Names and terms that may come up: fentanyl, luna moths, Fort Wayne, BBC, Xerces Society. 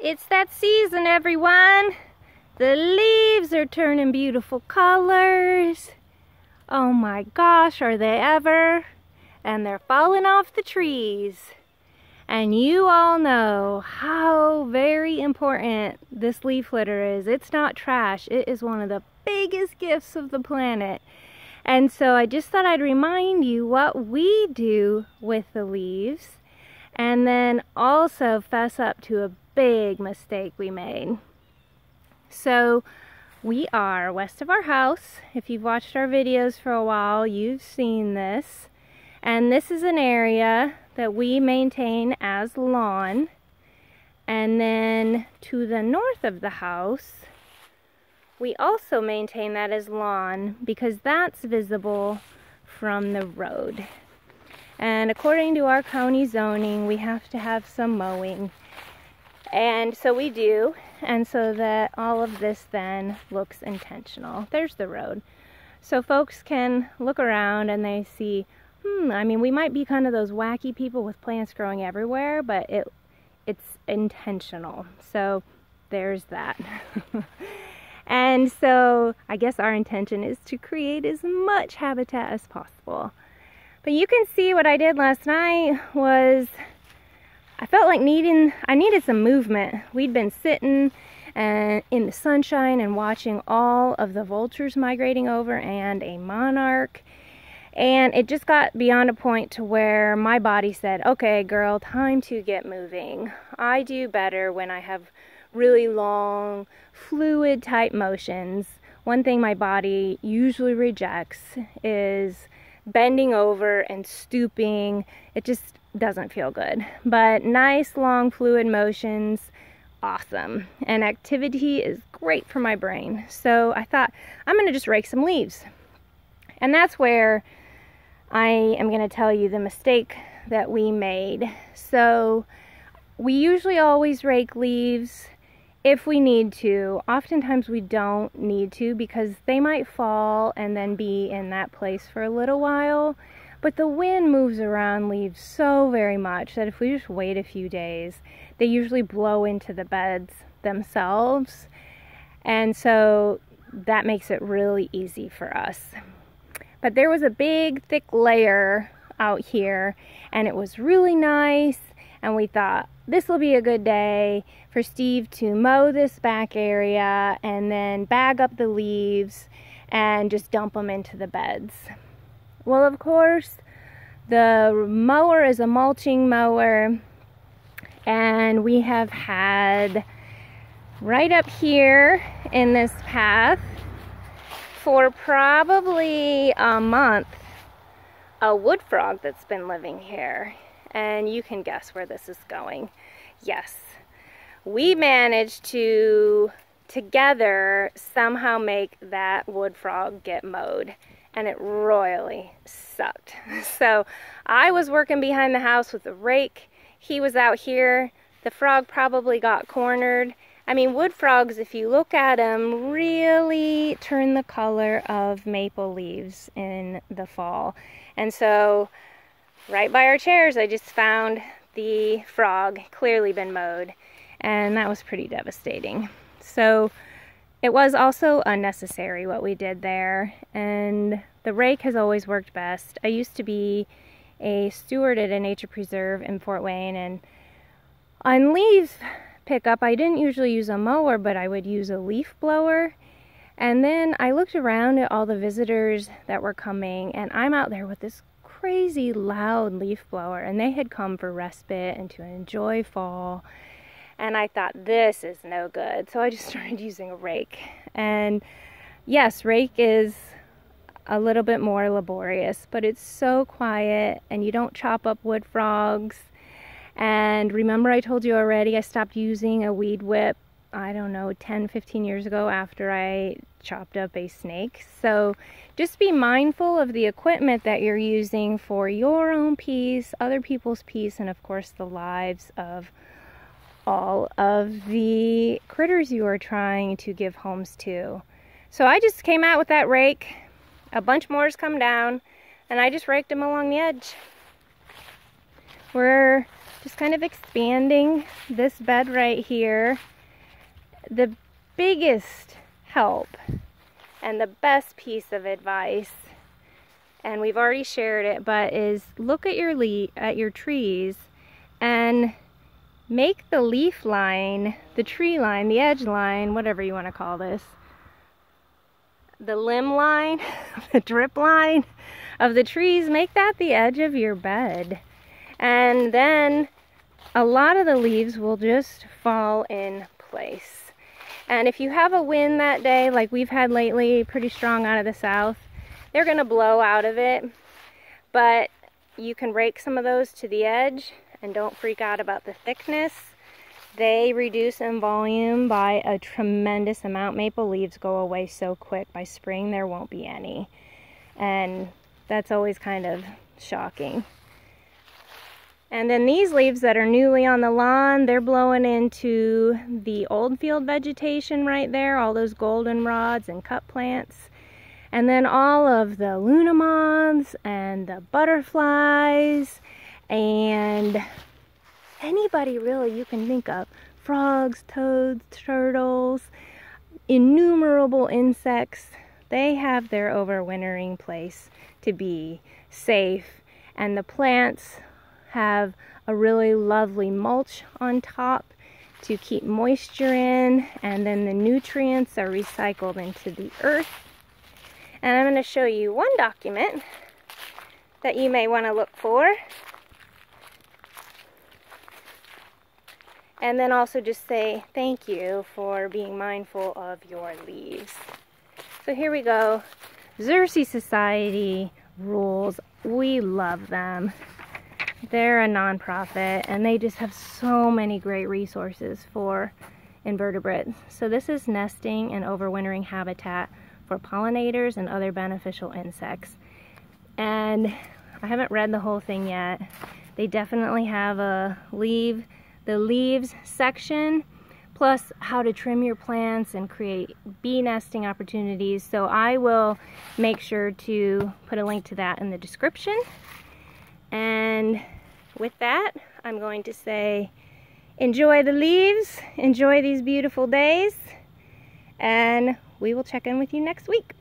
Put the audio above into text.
It's that season, everyone. The leaves are turning beautiful colors. Oh my gosh, are they ever? And they're falling off the trees. And you all know how very important this leaf litter is. It's not trash. It is one of the biggest gifts of the planet. And so I just thought I'd remind you what we do with the leaves, and then also fess up to a big mistake we made. So we are west of our house. If you've watched our videos for a while, you've seen this. And this is an area that we maintain as lawn. And then to the north of the house, we also maintain that as lawn because that's visible from the road. And according to our county zoning, we have to have some mowing. And so we do. And so that all of this then looks intentional. There's the road. So folks can look around and they see, I mean, we might be kind of those wacky people with plants growing everywhere, but it's intentional. So there's that. And so I guess our intention is to create as much habitat as possible. But you can see what I did last night was I felt like I needed some movement. We'd been sitting and in the sunshine and watching all of the vultures migrating over and a monarch. And it just got beyond a point to where my body said, okay, girl, time to get moving. I do better when I have really long, fluid type motions. One thing my body usually rejects is bending over and stooping. It just doesn't feel good. But nice, long, fluid motions, awesome. And activity is great for my brain. So I thought, I'm going to just rake some leaves. And that's where I am going to tell you the mistake that we made. So we usually always rake leaves if we need to. Oftentimes we don't need to because they might fall and then be in that place for a little while. But the wind moves around leaves so very much that if we just wait a few days, they usually blow into the beds themselves. And so that makes it really easy for us. But there was a big, thick layer out here, and it was really nice, and we thought this will be a good day for Steve to mow this back area and then bag up the leaves and just dump them into the beds. Well, of course, the mower is a mulching mower, and we have had right up here in this path for probably a month a wood frog that's been living here. And you can guess where this is going. Yes, we managed to together somehow make that wood frog get mowed, and it royally sucked. So I was working behind the house with a rake. He was out here. The frog probably got cornered. I mean, wood frogs, if you look at them, really turn the color of maple leaves in the fall. And so right by our chairs, I just found the frog, clearly been mowed, and that was pretty devastating. So it was also unnecessary what we did there, and the rake has always worked best. I used to be a steward at a nature preserve in Fort Wayne, and on leaves pickup, I didn't usually use a mower, but I would use a leaf blower. And then I looked around at all the visitors that were coming, and I'm out there with this crazy loud leaf blower, and they had come for respite and to enjoy fall. And I thought, this is no good. So I just started using a rake. And yes, rake is a little bit more laborious, but it's so quiet, and you don't chop up wood frogs. And remember, I told you already, I stopped using a weed whip, I don't know, 10, 15 years ago after I chopped up a snake. So just be mindful of the equipment that you're using for your own peace, other people's peace, and of course the lives of all of the critters you are trying to give homes to. So I just came out with that rake. A bunch more has come down, and I just raked them along the edge. We're Just kind of expanding this bed right here. The biggest help and the best piece of advice, and we've already shared it, but is look at your trees and make the leaf line, the tree line, the edge line, whatever you want to call this, the limb line, the drip line of the trees, make that the edge of your bed. And then a lot of the leaves will just fall in place. And if you have a wind that day, like we've had lately, pretty strong out of the south, they're going to blow out of it. But you can rake some of those to the edge, and don't freak out about the thickness. They reduce in volume by a tremendous amount. Maple leaves go away so quick. By spring, there won't be any. And that's always kind of shocking. And then these leaves that are newly on the lawn, they're blowing into the old field vegetation right there, all those goldenrods and cut plants. And then all of the Luna moths and the butterflies and anybody really you can think of, frogs, toads, turtles, innumerable insects, they have their overwintering place to be safe. And the plants have a really lovely mulch on top to keep moisture in, and then the nutrients are recycled into the earth. And I'm going to show you one document that you may want to look for. And then also just say thank you for being mindful of your leaves. So here we go. Xerces Society rules. We love them. They're a nonprofit, and they just have so many great resources for invertebrates. So this is nesting and overwintering habitat for pollinators and other beneficial insects. And I haven't read the whole thing yet. They definitely have a the leaves section, plus how to trim your plants and create bee nesting opportunities. So I will make sure to put a link to that in the description. And with that, I'm going to say, enjoy the leaves, enjoy these beautiful days, and we will check in with you next week.